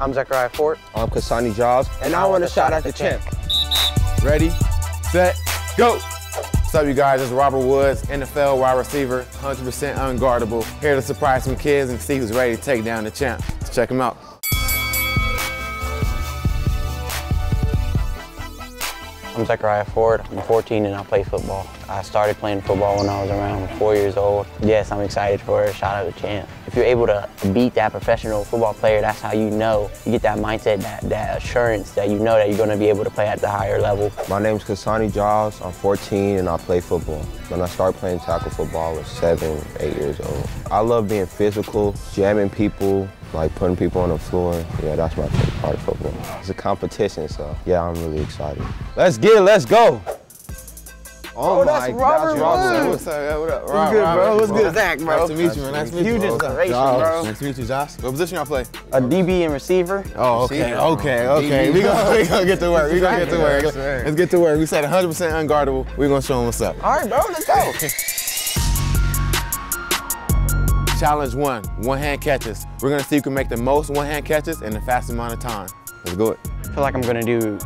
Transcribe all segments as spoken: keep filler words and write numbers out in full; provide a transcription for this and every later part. I'm Zechariah Fort. I'm Ksani Jiles. And I want to Shot At The Champ. Ready, set, go. What's up, you guys? It's Robert Woods, N F L wide receiver, one hundred percent unguardable. Here to surprise some kids and see who's ready to take down the champ. Let's check him out. I'm Zechariah Fort. I'm fourteen and I play football. I started playing football when I was around four years old. Yes, I'm excited for a Shot At The Champ. If you're able to beat that professional football player, that's how you know. You get that mindset, that, that assurance that you know that you're going to be able to play at the higher level. My name is Ksani Jiles. I'm fourteen and I play football. When I started playing tackle football, I was seven, eight years old. I love being physical, jamming people, like putting people on the floor. Yeah, that's my favorite part of football. It's a competition, so yeah, I'm really excited. Let's get it, let's go. Oh, oh my, that's Robert Woods. What's up, what up? What's Robert, good, bro? Robert, what's bro? Good, Zach, bro? Nice to meet you, man. Nice to meet you. Huge inspiration, bro. Nice to meet you, Josh. What position y'all play? A D B and receiver. Oh, okay, okay, okay. We're going to get to work. We're going to get to work. Let's get to work. We said one hundred percent unguardable. We're going to show them what's up. All right, bro, let's go. Challenge one, one-hand catches. We're gonna see who can make the most one-hand catches in the fastest amount of time. Let's do it. I feel like I'm gonna do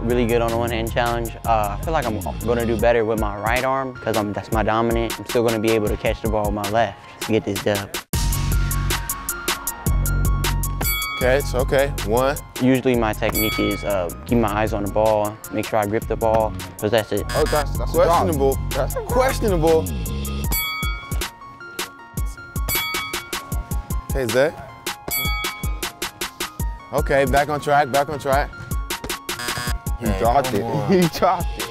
really good on the one-hand challenge. Uh, I feel like I'm gonna do better with my right arm because that's my dominant. I'm still gonna be able to catch the ball with my left to get this dub. Okay, so okay, one. Usually my technique is uh, keep my eyes on the ball, make sure I grip the ball, because that's it. Oh, that's, that's questionable. That's questionable. Hey, Zach. Okay, back on track, back on track. He hey, dropped it. On. He dropped it.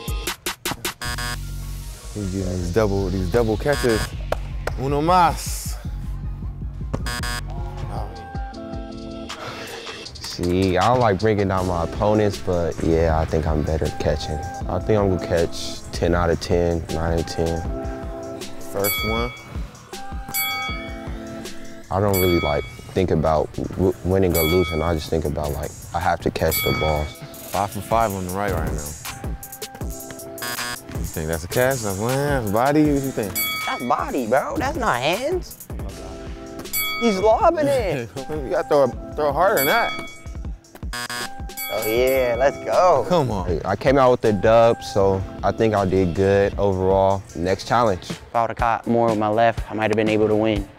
He's getting these double, these double catches. Uno más. Oh. See, I don't like bringing down my opponents, but yeah, I think I'm better at catching. I think I'm gonna catch ten out of ten, nine out of ten. First one. I don't really like think about w winning or losing. I just think about like, I have to catch the ball. Five for five on the right right now. You think that's a catch, that's one hand, body, what you think? That's body, bro, that's not hands. He's lobbing it. You gotta throw, throw harder than that. Oh yeah, let's go. Come on. I came out with the dub, so I think I did good overall. Next challenge. If I would've caught more with my left, I might've been able to win.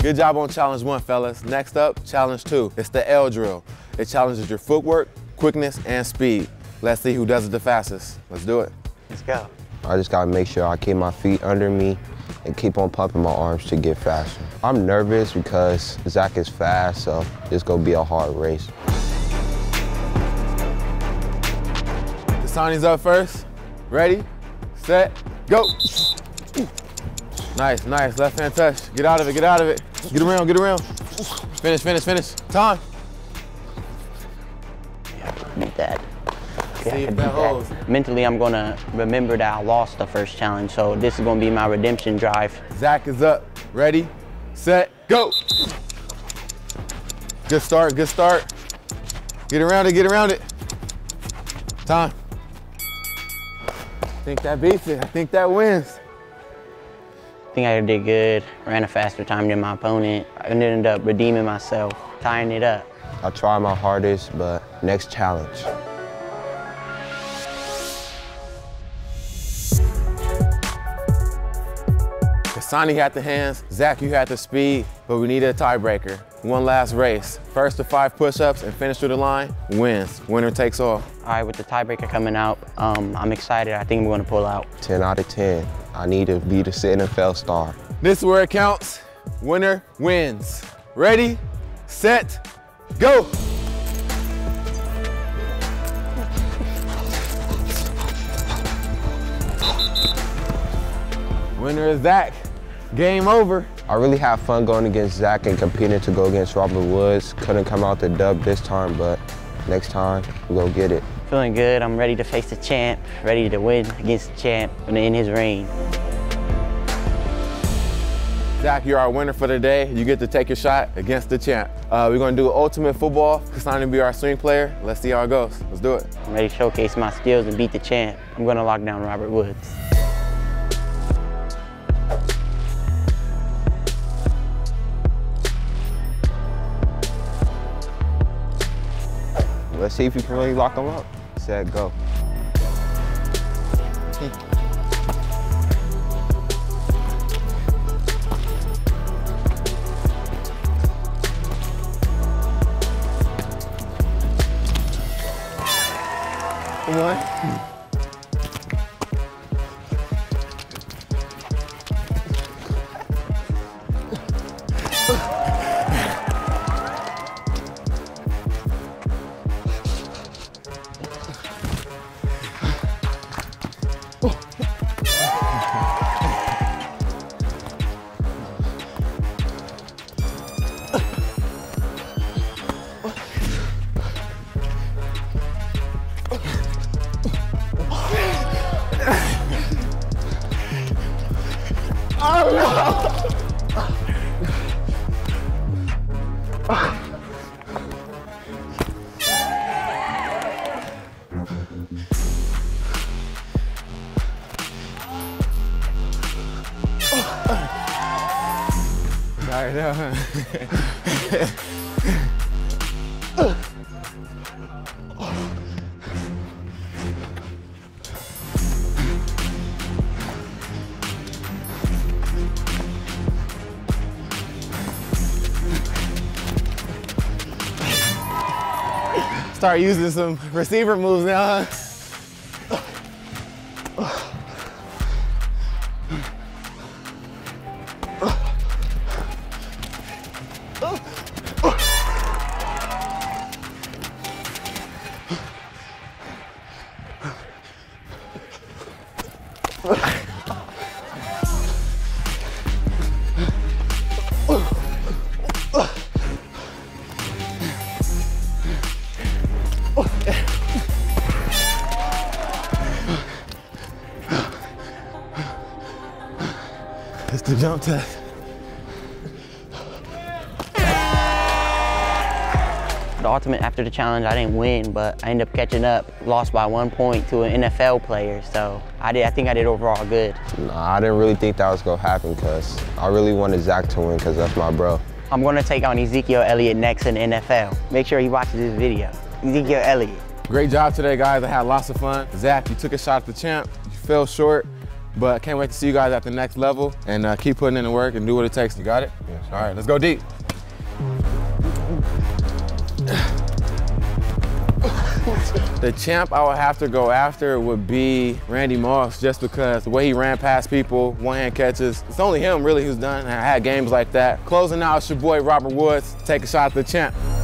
Good job on challenge one, fellas. Next up, challenge two. It's the L drill. It challenges your footwork, quickness, and speed. Let's see who does it the fastest. Let's do it. Let's go. I just gotta make sure I keep my feet under me and keep on pumping my arms to get faster. I'm nervous because Zach is fast, so it's gonna be a hard race. Ksani's up first. Ready, set, go. Nice, nice, left hand touch. Get out of it, get out of it. Get around, get around. Finish, finish, finish. Time. Yeah, I beat that. Yeah, See I beat that holds. That. Mentally, I'm gonna remember that I lost the first challenge, so this is gonna be my redemption drive. Zach is up. Ready, set, go. Good start, good start. Get around it, get around it. Time. I think that beats it, I think that wins. I think I did good, ran a faster time than my opponent. I ended up redeeming myself, tying it up. I tried my hardest, but next challenge. Ksani had the hands, Zach, you had the speed, but we needed a tiebreaker. One last race. First to five push-ups and finish through the line wins. Winner takes all. All right, with the tiebreaker coming out, um, I'm excited. I think I'm gonna pull out. ten out of ten. I need to be the N F L star. This is where it counts. Winner wins. Ready, set, go. Winner is Zach. Game over. I really had fun going against Zach and competing to go against Robert Woods. Couldn't come out the dub this time, but next time, we'll go get it. Feeling good, I'm ready to face the champ, ready to win against the champ and end his reign. Zach, you're our winner for the day. You get to take your shot against the champ. Uh, we're gonna do ultimate football. Ksani will be our swing player. Let's see how it goes. Let's do it. I'm ready to showcase my skills and beat the champ. I'm gonna lock down Robert Woods. Let's see if you can really lock him up. Said go. What? I know, huh? Start using some receiver moves now, huh? It's the jump test. The ultimate after the challenge, I didn't win, but I ended up catching up, lost by one point to an N F L player. So I did. I think I did overall good. Nah, I didn't really think that was gonna happen because I really wanted Zach to win because that's my bro. I'm gonna take on Ezekiel Elliott next in the N F L. Make sure you watch this video. Ezekiel Elliott. Great job today, guys. I had lots of fun. Zach, you took a shot at the champ. You fell short. But I can't wait to see you guys at the next level, and uh, keep putting in the work and do what it takes. You got it? Yes. All right, let's go deep. The champ I would have to go after would be Randy Moss, just because the way he ran past people, one-hand catches. It's only him, really, who's done. I had games like that. Closing out, it's your boy Robert Woods. Take a shot at the champ.